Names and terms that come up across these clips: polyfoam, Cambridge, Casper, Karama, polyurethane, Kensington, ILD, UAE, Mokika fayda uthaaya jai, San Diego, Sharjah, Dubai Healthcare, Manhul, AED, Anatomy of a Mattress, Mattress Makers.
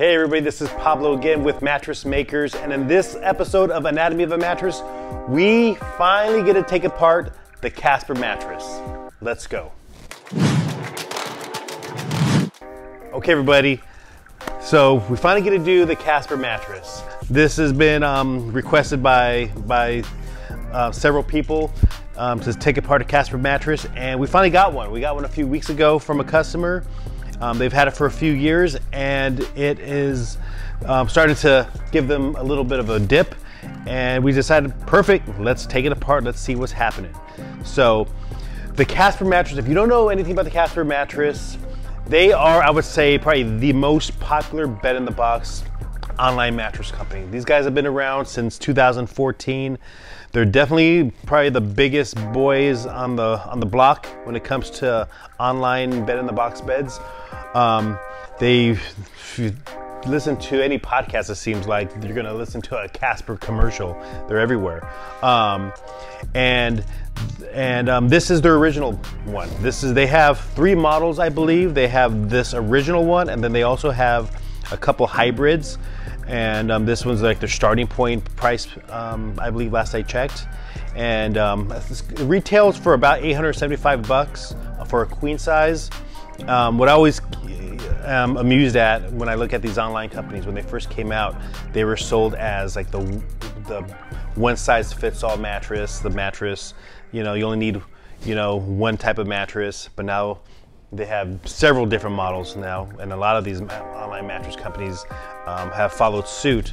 Hey everybody, this is Pablo again with Mattress Makers, and in this episode of Anatomy of a Mattress, we finally get to take apart the Casper mattress. Let's go. Okay everybody, so we finally get to do the Casper mattress. This has been requested by several people to take apart a Casper mattress, and we finally got one. We got one a few weeks ago from a customer. They've had it for a few years, and it is starting to give them a little bit of a dip, and we decided, perfect, let's take it apart, let's see what's happening. So the Casper mattress, if you don't know anything about the Casper mattress, they are, I would say, probably the most popular bed-in-the-box online mattress company. These guys have been around since 2014. They're definitely probably the biggest boys on the block when it comes to online bed-in-the-box beds. If you listen to any podcast, it seems like you're gonna listen to a Casper commercial. They're everywhere. This is their original one. They have three models, I believe. They have this original one, and then they also have a couple hybrids. And this one's like their starting point price, I believe, last I checked. And it retails for about 875 bucks for a queen size. What I always am amused at when I look at these online companies, when they first came out, they were sold as like the one size fits all mattress, the mattress, you know, you only need, you know, one type of mattress, but now they have several different models now, and a lot of these online mattress companies have followed suit.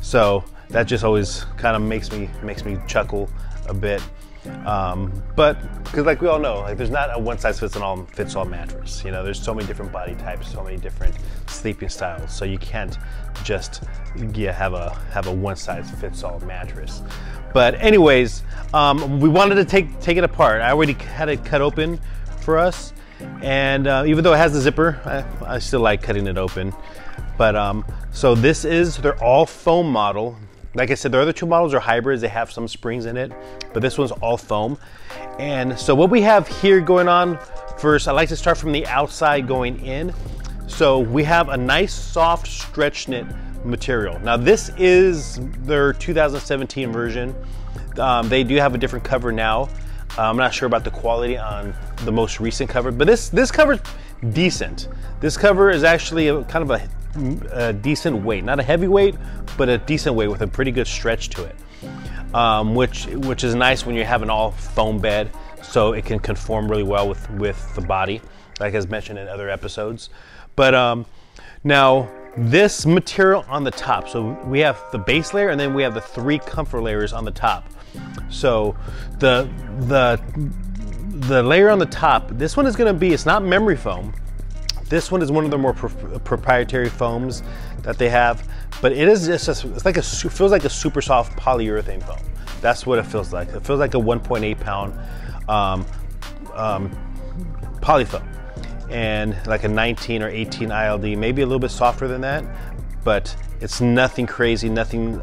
So that just always kind of makes me chuckle a bit. But because, like we all know, like there's not a one size fits all mattress. You know, there's so many different body types, so many different sleeping styles. So you can't just have a one size fits all mattress. But anyways, we wanted to take it apart. I already had it cut open for us. And even though it has the zipper, I still like cutting it open. But so this is their all foam model. Like I said, their other two models are hybrids. They have some springs in it, but this one's all foam. And so what we have here going on first, I like to start from the outside going in. So we have a nice soft stretch knit material. Now this is their 2017 version. They do have a different cover now. I'm not sure about the quality on the most recent cover, but this cover's decent. This cover is actually kind of a decent weight, not a heavy weight, but a decent weight with a pretty good stretch to it, which is nice when you have an all foam bed, so it can conform really well with the body, like as mentioned in other episodes. But now this material on the top, so we have the base layer, and then we have the three comfort layers on the top. So the layer on the top, this one is going to be, it's not memory foam. This one is one of the more proprietary foams that they have, but it is just it feels like a super soft polyurethane foam. That's what it feels like. It feels like a 1.8 pound polyfoam, and like a 19 or 18 ILD, maybe a little bit softer than that, but it's nothing crazy, nothing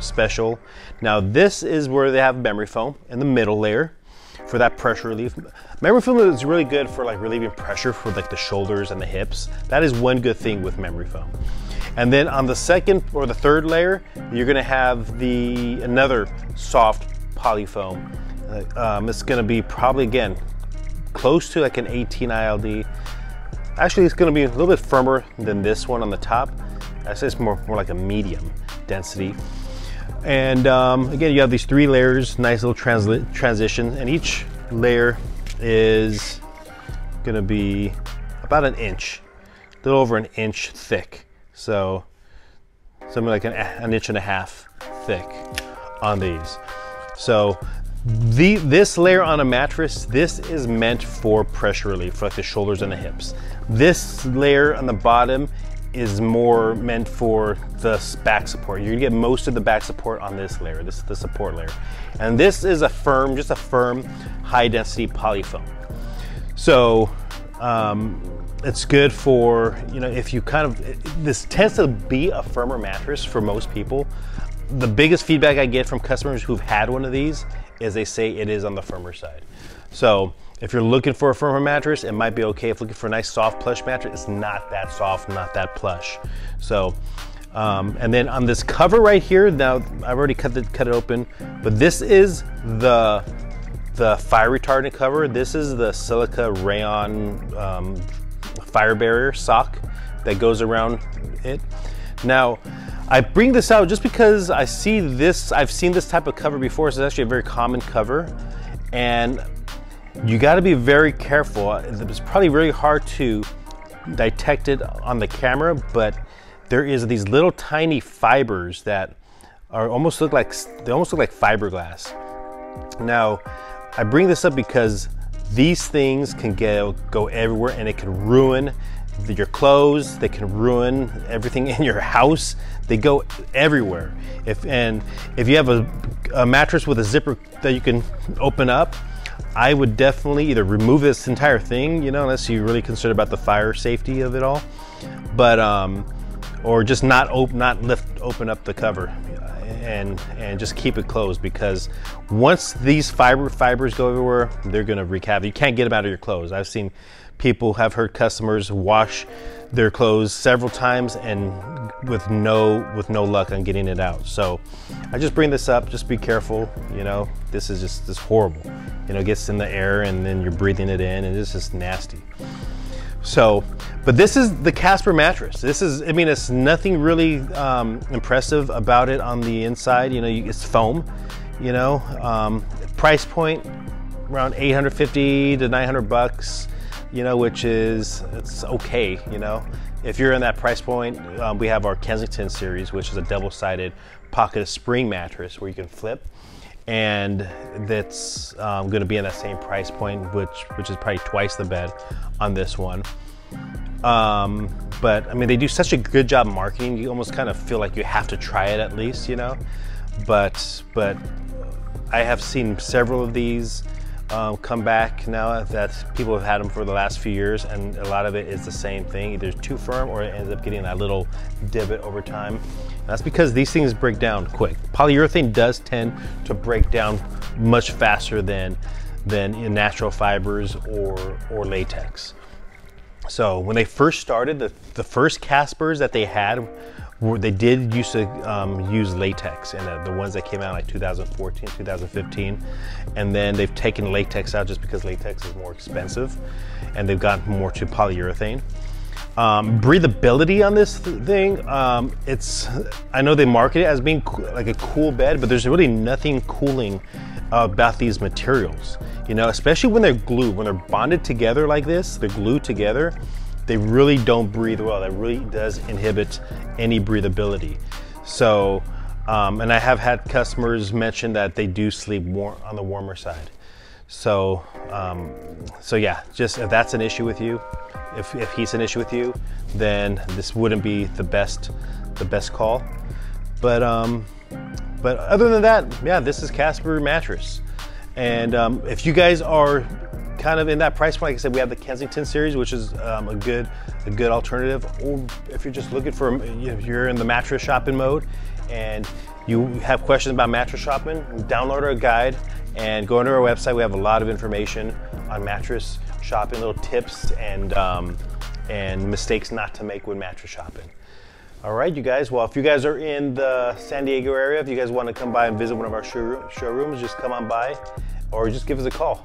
special. Now this is where they have memory foam in the middle layer for that pressure relief. Memory foam is really good for like relieving pressure for like the shoulders and the hips. That is one good thing with memory foam. And then on the second or the third layer, you're gonna have another soft polyfoam. It's gonna be probably, again, close to like an 18 ILD. Actually, it's gonna be a little bit firmer than this one on the top. I say it's more like a medium density. And again, you have these three layers, nice little transition, and each layer is gonna be about an inch, a little over an inch thick. So something like an inch and a half thick on these. So this layer on a mattress, this is meant for pressure relief, for like the shoulders and the hips. This layer on the bottom is more meant for the back support. You're gonna get most of the back support on this layer. This is the support layer. And this is just a firm, high density polyfoam. So it's good for, you know, if you this tends to be a firmer mattress for most people. The biggest feedback I get from customers who've had one of these is they say it is on the firmer side. So If you're looking for a firmer mattress, it might be okay. If looking for a nice soft plush mattress, it's not that soft, not that plush. So, and then on this cover right here, now I've already cut it open, but this is the fire retardant cover. This is the silica rayon fire barrier sock that goes around it. Now, I bring this out just because I see this, I've seen this type of cover before. So it's actually a very common cover, and you gotta be very careful. It's probably really hard to detect it on the camera, but there is these little tiny fibers that are almost look like fiberglass. Now, I bring this up because these things can go everywhere, and it can ruin your clothes, they can ruin everything in your house. They go everywhere. If you have a mattress with a zipper that you can open up, I would definitely either remove this entire thing, you know, unless you're really concerned about the fire safety of it all, but or just not open up the cover and just keep it closed, because once these fibers go everywhere, they're gonna wreak havoc. You can't get them out of your clothes. I've seen people, have heard customers wash their clothes several times and with no luck on getting it out. So I just bring this up, just be careful, you know, this is horrible. You know, it gets in the air and then you're breathing it in, and it's just nasty. So, but this is the Casper mattress. This is, I mean, it's nothing really impressive about it on the inside. You know, it's foam, you know, price point around 850 to 900 bucks, you know, which is, it's okay, you know. If you're in that price point, we have our Kensington series, which is a double-sided pocket spring mattress where you can flip. And that's gonna be in that same price point, which is probably twice the bed on this one. But I mean, they do such a good job marketing, you almost kind of feel like you have to try it at least, you know? But I have seen several of these come back now that people have had them for the last few years, and a lot of it is the same thing. Either it's too firm or it ends up getting that little divot over time. And that's because these things break down quick. Polyurethane does tend to break down much faster than natural fibers or latex. So when they first started, the first Caspers that they had, they did used to use latex, and the ones that came out in like 2014, 2015, and then they've taken latex out just because latex is more expensive, and they've gotten more to polyurethane. Breathability on this thing, I know they market it as being like a cool bed, but there's really nothing cooling about these materials, you know, especially when they're glued, when they're bonded together like this, they're glued together. They really don't breathe well. That really does inhibit any breathability. So, and I have had customers mention that they do sleep on the warmer side. So, so yeah, just if that's an issue with you, if heat's an issue with you, then this wouldn't be the best call. But other than that, yeah, this is Casper mattress. And if you guys are kind of in that price point, like I said, we have the Kensington series, which is a good alternative. Or if you're just looking for, if you're in the mattress shopping mode and you have questions about mattress shopping, download our guide and go into our website. We have a lot of information on mattress shopping, little tips and mistakes not to make when mattress shopping. All right, you guys, well, if you guys are in the San Diego area, if you guys want to come by and visit one of our showrooms, just come on by or just give us a call.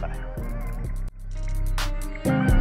Bye.